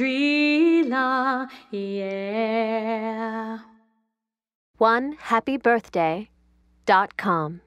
Alexandrina, yeah. 1happybirthday.com